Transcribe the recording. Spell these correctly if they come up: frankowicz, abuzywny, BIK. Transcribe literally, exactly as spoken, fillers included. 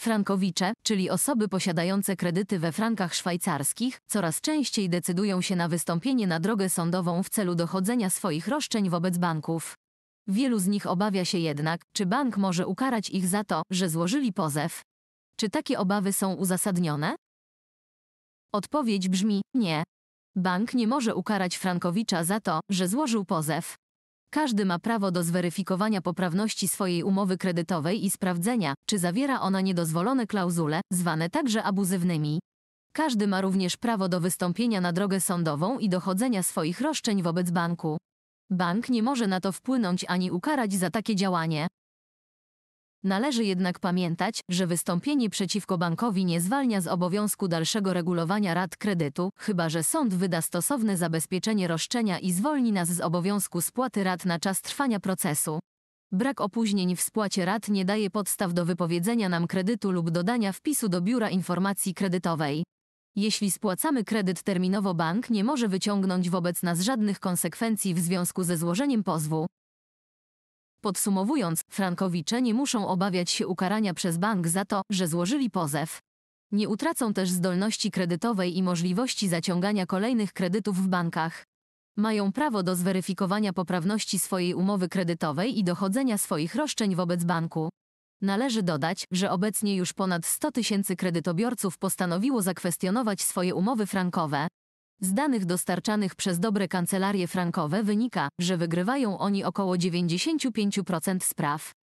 Frankowicze, czyli osoby posiadające kredyty we frankach szwajcarskich, coraz częściej decydują się na wystąpienie na drogę sądową w celu dochodzenia swoich roszczeń wobec banków. Wielu z nich obawia się jednak, czy bank może ukarać ich za to, że złożyli pozew. Czy takie obawy są uzasadnione? Odpowiedź brzmi nie. Bank nie może ukarać frankowicza za to, że złożył pozew. Każdy ma prawo do zweryfikowania poprawności swojej umowy kredytowej i sprawdzenia, czy zawiera ona niedozwolone klauzule, zwane także abuzywnymi. Każdy ma również prawo do wystąpienia na drogę sądową i dochodzenia swoich roszczeń wobec banku. Bank nie może na to wpłynąć ani ukarać za takie działanie. Należy jednak pamiętać, że wystąpienie przeciwko bankowi nie zwalnia z obowiązku dalszego regulowania rat kredytu, chyba że sąd wyda stosowne zabezpieczenie roszczenia i zwolni nas z obowiązku spłaty rat na czas trwania procesu. Brak opóźnień w spłacie rat nie daje podstaw do wypowiedzenia nam kredytu lub dodania wpisu do Biura Informacji Kredytowej. Jeśli spłacamy kredyt terminowo, bank nie może wyciągnąć wobec nas żadnych konsekwencji w związku ze złożeniem pozwu. Podsumowując, frankowicze nie muszą obawiać się ukarania przez bank za to, że złożyli pozew. Nie utracą też zdolności kredytowej i możliwości zaciągania kolejnych kredytów w bankach. Mają prawo do zweryfikowania poprawności swojej umowy kredytowej i dochodzenia swoich roszczeń wobec banku. Należy dodać, że obecnie już ponad sto tysięcy kredytobiorców postanowiło zakwestionować swoje umowy frankowe. Z danych dostarczanych przez dobre kancelarie frankowe wynika, że wygrywają oni około dziewięćdziesiąt pięć procent spraw.